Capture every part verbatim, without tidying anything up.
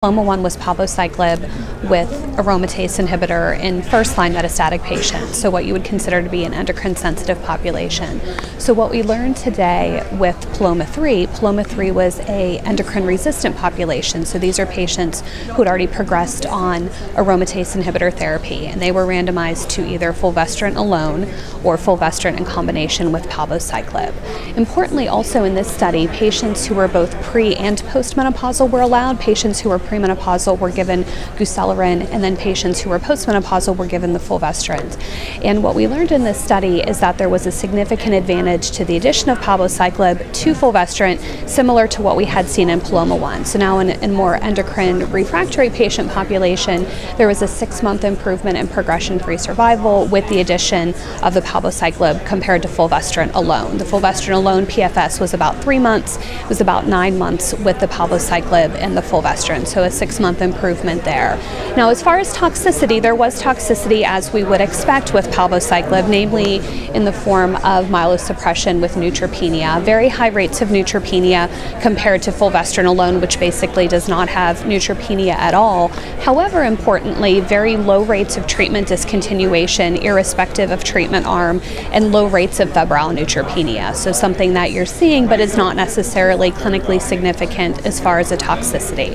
PALOMA one was palbociclib with aromatase inhibitor in first-line metastatic patients, so what you would consider to be an endocrine-sensitive population. So what we learned today with PALOMA three, PALOMA three was a endocrine-resistant population, so these are patients who had already progressed on aromatase inhibitor therapy, and they were randomized to either fulvestrant alone or fulvestrant in combination with palbociclib. Importantly also in this study, patients who were both pre- and postmenopausal were allowed, patients who were premenopausal were given goserelin, and then patients who were postmenopausal were given the fulvestrant. And what we learned in this study is that there was a significant advantage to the addition of palbociclib to fulvestrant, similar to what we had seen in PALOMA one. So now in a more endocrine refractory patient population, there was a six-month improvement in progression-free survival with the addition of the palbociclib compared to fulvestrant alone. The fulvestrant alone P F S was about three months, it was about nine months with the palbociclib and the fulvestrant. So a six-month improvement there. Now, as far as toxicity, there was toxicity as we would expect with palbociclib, namely in the form of myelosuppression with neutropenia, very high rates of neutropenia compared to fulvestrant alone, which basically does not have neutropenia at all. However, importantly, very low rates of treatment discontinuation, irrespective of treatment arm, and low rates of febrile neutropenia. So something that you're seeing, but is not necessarily clinically significant as far as a toxicity.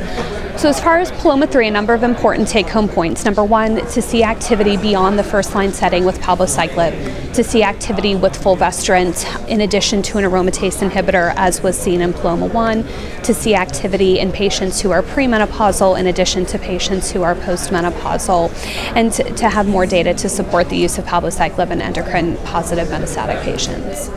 So as far as PALOMA three, a number of important take-home points. Number one, to see activity beyond the first-line setting with palbociclib, to see activity with fulvestrant in addition to an aromatase inhibitor as was seen in PALOMA one, to see activity in patients who are premenopausal in addition to patients who are postmenopausal, and to, to have more data to support the use of palbociclib in endocrine-positive metastatic patients.